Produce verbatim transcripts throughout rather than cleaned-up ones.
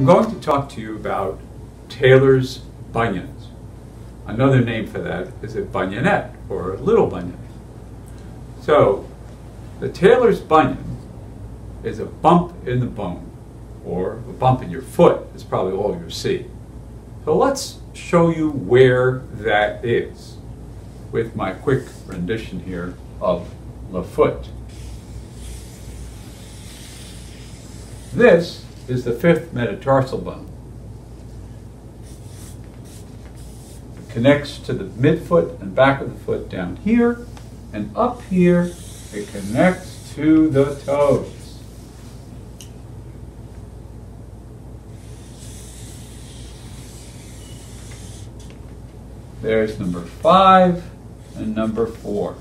I'm going to talk to you about tailor's bunions. Another name for that is a bunionette, or a little bunion. So, the tailor's bunion is a bump in the bone, or a bump in your foot is probably all you see. So let's show you where that is with my quick rendition here of the foot. This is the fifth metatarsal bone. It connects to the midfoot and back of the foot down here, and up here it connects to the toes. There's number five and number four.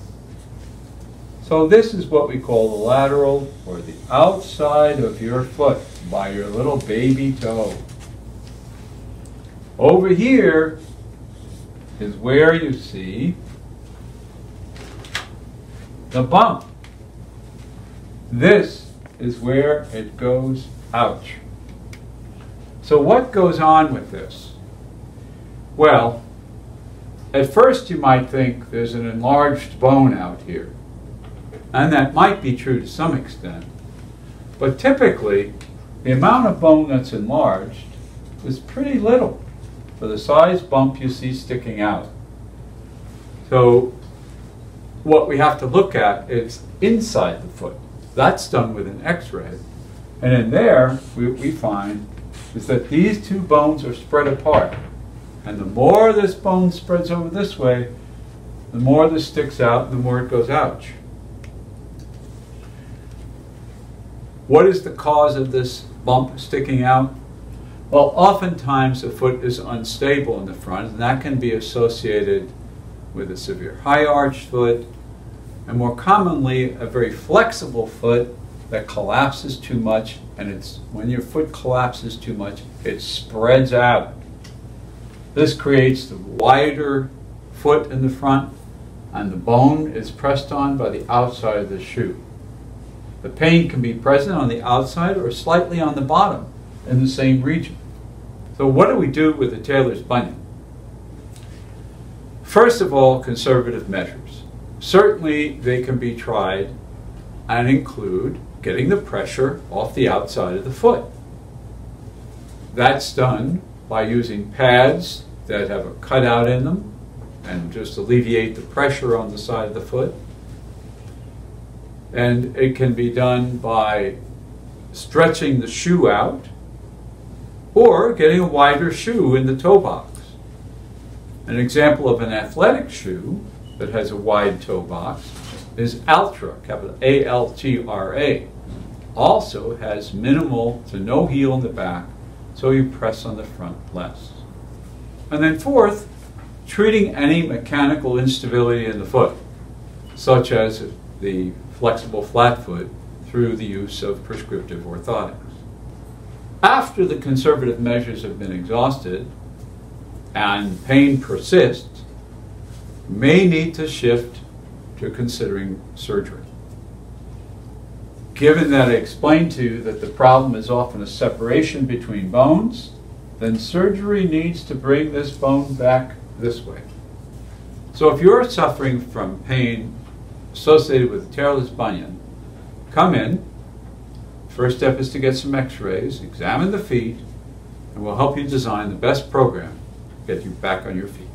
So this is what we call the lateral, or the outside of your foot, by your little baby toe. Over here is where you see the bump. This is where it goes out. So what goes on with this? Well, at first you might think there's an enlarged bone out here, and that might be true to some extent, but typically the amount of bone that's enlarged is pretty little for the size bump you see sticking out. So what we have to look at is inside the foot. That's done with an x-ray, and in there we, we find is that these two bones are spread apart. And the more this bone spreads over this way, the more this sticks out, the more it goes out. What is the cause of this bump sticking out? Well, oftentimes the foot is unstable in the front, and that can be associated with a severe high arched foot, and more commonly a very flexible foot that collapses too much, and it's when your foot collapses too much, it spreads out. This creates the wider foot in the front, and the bone is pressed on by the outside of the shoe. The pain can be present on the outside or slightly on the bottom in the same region. So what do we do with the tailor's bunion? First of all, conservative measures. Certainly they can be tried and include getting the pressure off the outside of the foot. That's done by using pads that have a cutout in them and just alleviate the pressure on the side of the foot. And it can be done by stretching the shoe out or getting a wider shoe in the toe box. An example of an athletic shoe that has a wide toe box is Altra, capital A L T R A. Also has minimal to no heel in the back, so you press on the front less. And then fourth, treating any mechanical instability in the foot, such as the flexible flat foot, through the use of prescriptive orthotics. After the conservative measures have been exhausted and pain persists, you may need to shift to considering surgery. Given that I explained to you that the problem is often a separation between bones, then surgery needs to bring this bone back this way. So if you're suffering from pain associated with tailor's bunion, come in. First step is to get some x-rays, examine the feet, and we'll help you design the best program to get you back on your feet.